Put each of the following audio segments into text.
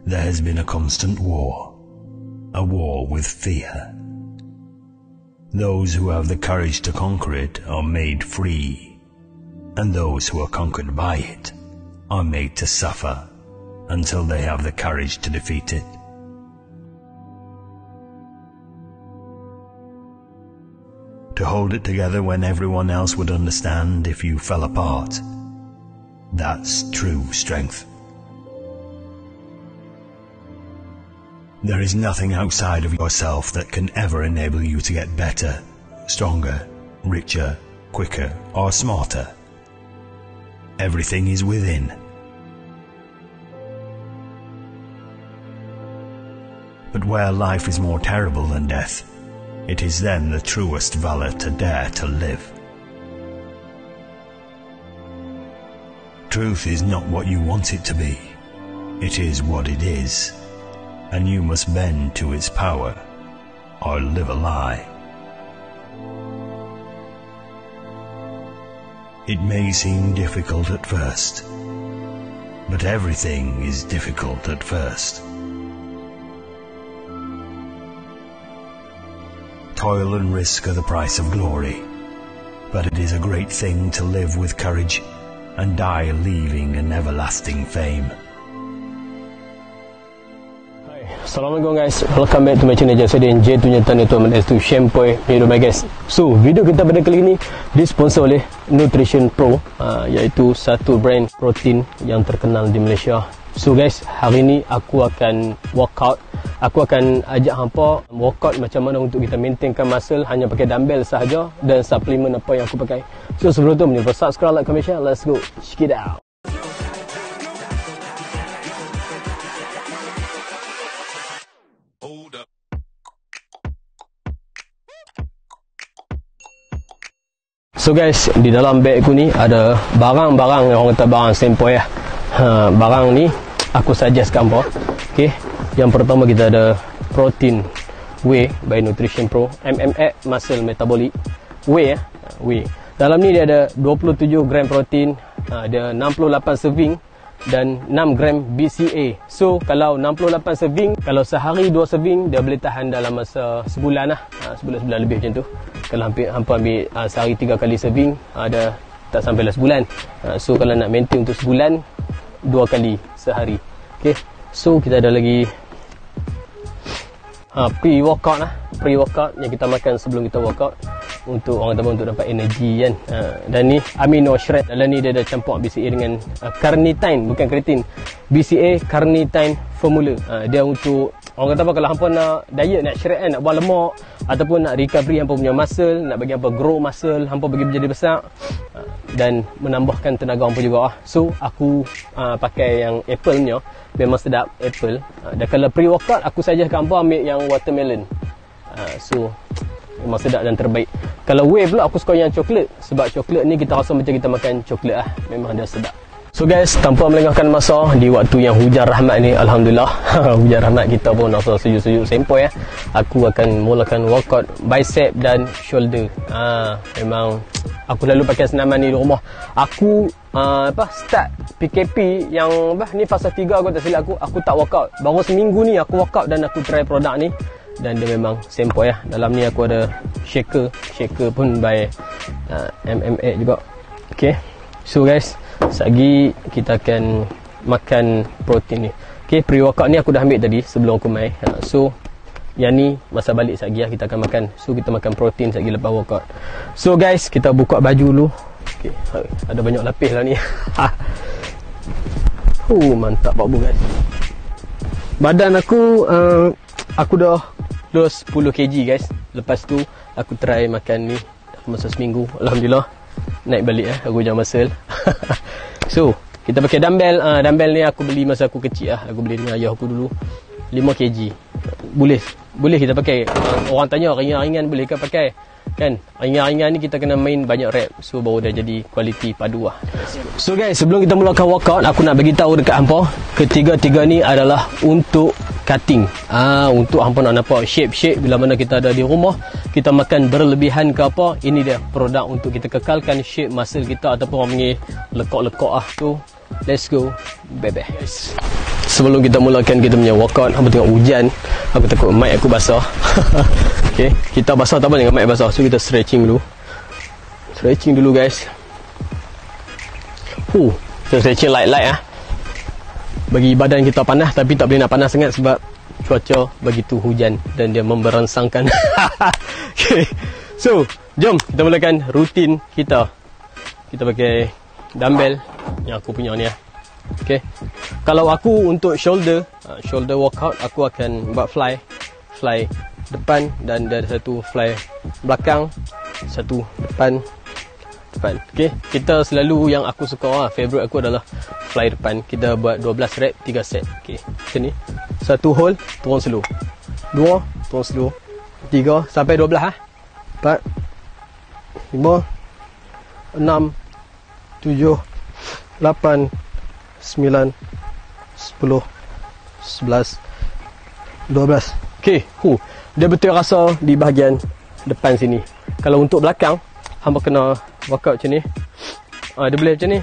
There has been a constant war, a war with fear. Those who have the courage to conquer it are made free, and those who are conquered by it are made to suffer until they have the courage to defeat it. To hold it together when everyone else would understand if you fell apart. That's true strength. There is nothing outside of yourself that can ever enable you to get better, stronger, richer, quicker, or smarter. Everything is within. But where life is more terrible than death, it is then the truest valor to dare to live. Truth is not what you want it to be. It is what it is. And you must bend to its power, or live a lie. It may seem difficult at first, but everything is difficult at first. Toil and risk are the price of glory, but it is a great thing to live with courage and die leaving an everlasting fame. Assalamualaikum guys, welcome back to my channel. Saya dan J punya tanda tu MMX tu shampoo video my guys. So video kita pada kali ini disponsor oleh Nutrition Pro, iaitu satu brand protein yang terkenal di Malaysia. So guys, hari ni aku akan workout. Aku akan ajak hampa workout macam mana untuk kita maintainkan muscle hanya pakai dumbbell sahaja dan suplemen apa yang aku pakai. So sebelum tu jangan lupa subscribe, like, comment, share. Let's go. Check it out. So guys, di dalam bag aku ni ada barang-barang yang orang kata barang sempoi lah. Barang ni aku suggestkan apa. Okay. Yang pertama kita ada Protein Whey by Nutrition Pro, MMX Muscle Metabolic Whey. Whey. Dalam ni dia ada 27 gram protein, ada 68 serving dan 6 gram BCA. So kalau 68 serving, kalau sehari 2 serving, dia boleh tahan dalam masa sebulan lah. Sebulan lebih macam tu. Kalau hampa ambil sehari 3 kali serving, ada tak sampai lah sebulan. So kalau nak maintain untuk sebulan, 2 kali sehari. Okay. So kita ada lagi pre-workout lah. Pre-workout yang kita makan sebelum kita workout, untuk orang kata untuk dapat energi kan. Dan ni Amino Shred. Dalam ni dia ada campur BCA dengan Carnitine, bukan kreatin. BCA Carnitine formula. Dia untuk orang kata apa, kalau hampa nak diet, nak shred kan, nak buang lemak ataupun nak recovery hampa punya muscle, nak bagi hampa grow muscle, hampa bagi menjadi besar dan menambahkan tenaga hampa juga lah. So aku pakai yang apple ni, memang sedap apple. Dan kalau pre-workout aku sajakan hampa ambil yang watermelon. So memang sedap dan terbaik. Kalau whey pula aku suka yang coklat, sebab coklat ni kita rasa macam kita makan coklat lah, memang dia sedap. So guys, tanpa melengahkan masa, di waktu yang hujan rahmat ni, Alhamdulillah hujan rahmat kita pun rasa sejuk-sejuk sempoi lah. Aku akan mulakan workout bicep dan shoulder. Memang aku lalu pakai senaman ni di rumah. Aku start PKP yang ni fasa 3 aku tak silap aku tak workout. Baru seminggu ni aku workout dan aku try produk ni, dan dia memang sempoi lah. Dalam ni aku ada shaker pun by MMX juga. Okay. So guys, sekejap kita akan makan protein ni. Okay, pre-workout ni aku dah ambil tadi sebelum aku main. So yang ni masa balik sekejap lah kita akan makan. So kita makan protein sekejap lepas workout. So guys, kita buka baju dulu. Okay, ada banyak lapis lah ni. Mantap pak bu guys. Badan aku dah loss 10 kg guys. Lepas tu aku try makan ni masa seminggu, Alhamdulillah naik balik lah, aku jangan muscle. So kita pakai dumbbell. Dumbbell ni aku beli masa aku kecil lah, aku beli dengan ayah aku dulu, 5 kg. Boleh kita pakai. Orang tanya ringan-ringan bolehkah pakai kan, ringan-ringan ni kita kena main banyak rep, so baru dah jadi kualiti padu lah. So guys, sebelum kita mulakan workout, aku nak bagi tahu dekat hampa, ketiga-tiga ni adalah untuk cutting. Untuk hampa nak nampak shape-shape bila mana kita ada di rumah, kita makan berlebihan ke apa, ini dia produk untuk kita kekalkan shape muscle kita ataupun orang panggil lekok-lekok lah. So let's go bebek guys. sebelum kita mulakan kita punya workout, aku tengok hujan, aku takut mic aku basah. Okay, kita basah tak apa dengan mic basah. So kita stretching dulu. Stretching dulu guys. Kita stretching light-light bagi badan kita panas, tapi tak boleh nak panas sangat sebab cuaca begitu hujan dan dia memberangsangkan. Okay, so jom kita mulakan rutin kita. Kita pakai dumbbell yang aku punya ni. Okay, kalau aku untuk shoulder workout, aku akan buat fly depan dan ada satu fly belakang, satu depan. Okay, kita selalu yang aku suka, favorite aku adalah fly depan. Kita buat 12 rep 3 set. Okay, macam ni. Satu hold, turun slow. Dua, turun slow. Tiga, sampai 12 Empat, lima, enam, tujuh, lapan, sembilan, sepuluh, sebelas, 12. Okay, dia betul rasa di bahagian depan sini. Kalau untuk belakang, hamba kena workout macam ni. Dia boleh macam ni.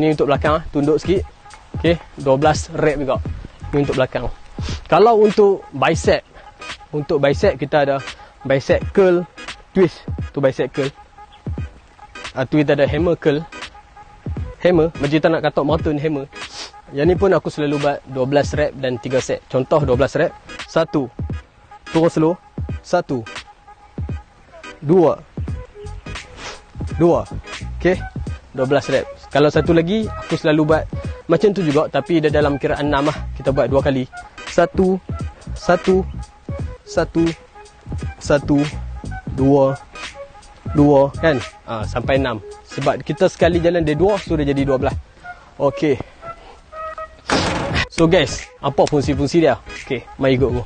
Ni untuk belakang, tunduk sikit. Okay, 12 rep juga untuk belakang. Kalau untuk bicep, kita ada bicep curl twist. Tu bicep curl. Tu kita ada hammer curl. Hammer, macam kita nak katak mountain hammer. Yang ni pun aku selalu buat 12 rep dan 3 set. Contoh 12 rep. 1. Turun slow. 1. 2. 2. Okey. 12 rep. Kalau satu lagi, aku selalu buat macam tu juga, tapi dia dalam kiraan 6 Kita buat 2 kali. 1, 1, 1, 1, 2, 2 kan? Sampai 6. Sebab kita sekali jalan dia 2, so dia jadi 12. Okey. So guys, apa fungsi-fungsi dia? Okey, mari ikut aku.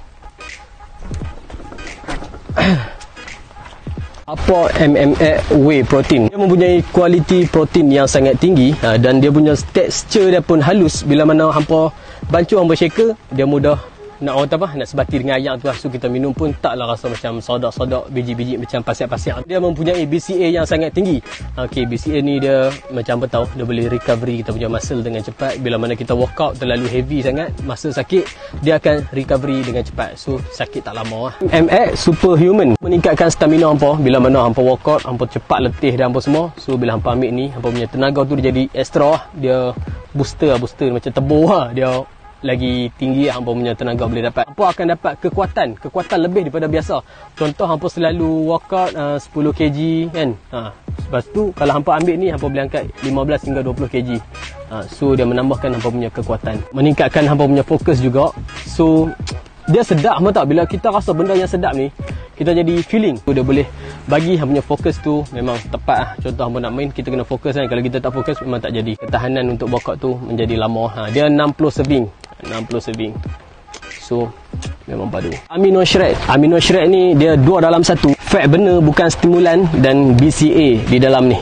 Apa MMX Whey Protein? Dia mempunyai kualiti protein yang sangat tinggi, dan dia punya tekstur dia pun halus. Bila mana hampa bancuh, hampa shaker, dia mudah nak nak sebati dengan ayam tu. So kita minum pun taklah rasa macam sodak-sodak, biji-biji macam pasir-pasir. Dia mempunyai BCA yang sangat tinggi. Okey, BCA ni dia macam apa tahu, dia boleh recovery kita punya muscle dengan cepat. Bila mana kita workout terlalu heavy sangat, muscle sakit, dia akan recovery dengan cepat. So sakit tak lama. MMX Superhuman meningkatkan stamina hampa. Bila mana hampa workout, hampa cepat letih dan hampa semua. So bila hampa ambil ni, hampa punya tenaga tu dia jadi extra. Dia booster macam tebur dia lagi tinggi. Hampa punya tenaga boleh dapat. Hampa akan dapat kekuatan lebih daripada biasa. Contoh hampa selalu workout 10 kg kan. Lepas tu kalau hampa ambil ni, hampa boleh angkat 15 hingga 20 kg. So dia menambahkan hampa punya kekuatan, meningkatkan hampa punya fokus juga. So dia sedap hampa tak, bila kita rasa benda yang sedap ni, kita jadi feeling. So dia boleh bagi hang punya fokus tu memang tepat Contoh hang nak main, kita kena fokus kan. Kalau kita tak fokus memang tak jadi. Ketahanan untuk workout tu menjadi lama. Dia 60 serving. So memang padu. Amino Shred. Amino Shred ni dia 2 dalam 1. Fat benar, bukan stimulan, dan BCA di dalam ni.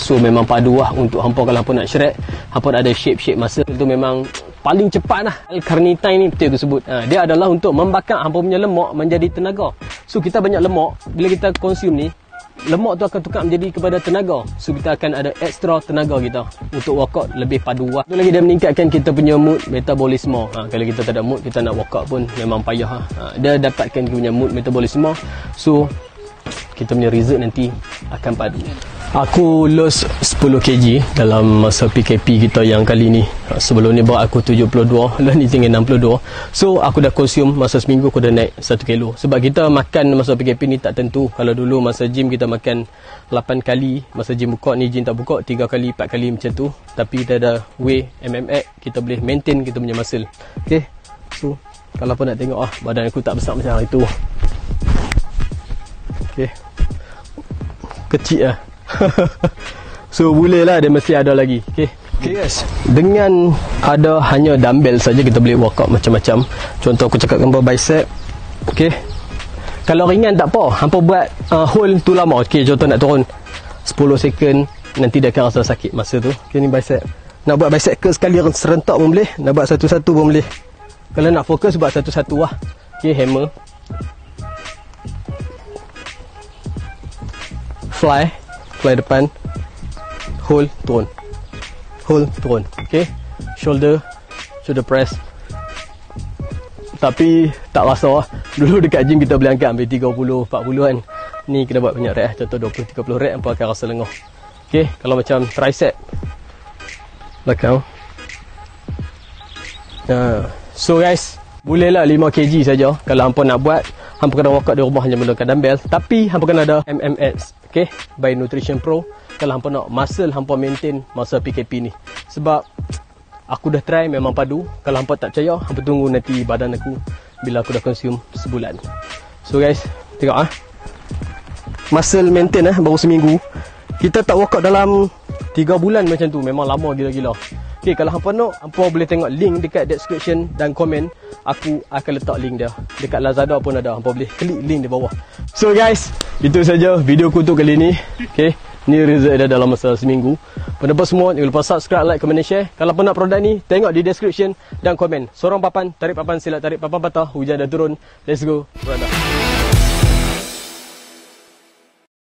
So memang padu untuk hampa kalau hampa nak shred. Hampa ada shape-shape muscle tu memang paling cepat Carnitine ni betul aku sebut. Dia adalah untuk membakar hampa punya lemak menjadi tenaga. So kita banyak lemak, bila kita consume ni, lemak tu akan tukar menjadi kepada tenaga. So kita akan ada extra tenaga kita untuk workout lebih padu. Itu lagi dia meningkatkan kita punya mood, metabolisme. Kalau kita tak ada mood, kita nak workout pun memang payah Dia dapatkan kita punya mood, metabolisme. So kita punya result nanti akan padu. Aku lose 10 kg dalam masa PKP kita yang kali ni. Sebelum ni bawa aku 72, lah ni tinggi 62. So aku dah consume masa seminggu aku dah naik 1 kilo. Sebab kita makan masa PKP ni tak tentu. Kalau dulu masa gym kita makan 8 kali, masa gym buka, ni gym tak buka 3 kali, 4 kali macam tu. Tapi kita ada whey MMX, kita boleh maintain kita punya muscle. Okay, so kalau pun nak tengok badan aku tak besar macam hari tu. Okay, kecil So bolehlah, dia mesti ada lagi. Okay guys, dengan ada hanya dumbbell saja kita boleh workout macam-macam. Contoh aku cakap hangpa bicep. Okay, kalau ringan tak apa, hangpa buat hold tu lama. Okay, contoh nak turun 10 second, nanti dia akan rasa sakit masa tu. Okay, ni bicep. Nak buat bicep curl sekali serentak pun boleh, nak buat satu-satu pun boleh. Kalau nak fokus buat satu-satu Okay, hammer, fly depan, hold, turun, hold, turun. Okay, shoulder, sudah press. Tapi tak rasa. Dulu dekat gym kita boleh angkat ambil 30, 40 kan. Ni kena buat banyak rep, contoh 20, 30 rep hangpa akan rasa lenguh. Okey, kalau macam tricep belakang. So guys, bolehlah 5 kg saja kalau hangpa nak buat. Hampa kena workout di rumah hanya menggunakan dumbbell, tapi hampa kena ada MMX, okey, by Nutrition Pro kalau hampa nak muscle, hampa maintain muscle PKP ni. Sebab aku dah try memang padu. Kalau hampa tak percaya, hampa tunggu nanti badan aku bila aku dah consume sebulan. So guys, tengok ah. Muscle maintain baru seminggu. Kita tak workout dalam 3 bulan macam tu, memang lama gila-gila. Okey, kalau hampa nak, hampa boleh tengok link dekat description dan komen. Aku akan letak link dia. Dekat Lazada pun ada. Hampa boleh klik link di bawah. So guys, itu saja video aku untuk kali ni. Okey, ni result dia dalam masa seminggu. Pendapat semua, jangan lupa subscribe, like, komen dan share. Kalau penat produk ni, tengok di description dan komen. Sorong papan, tarik papan, silat tarik papan patah, hujan dah turun. Let's go, brother.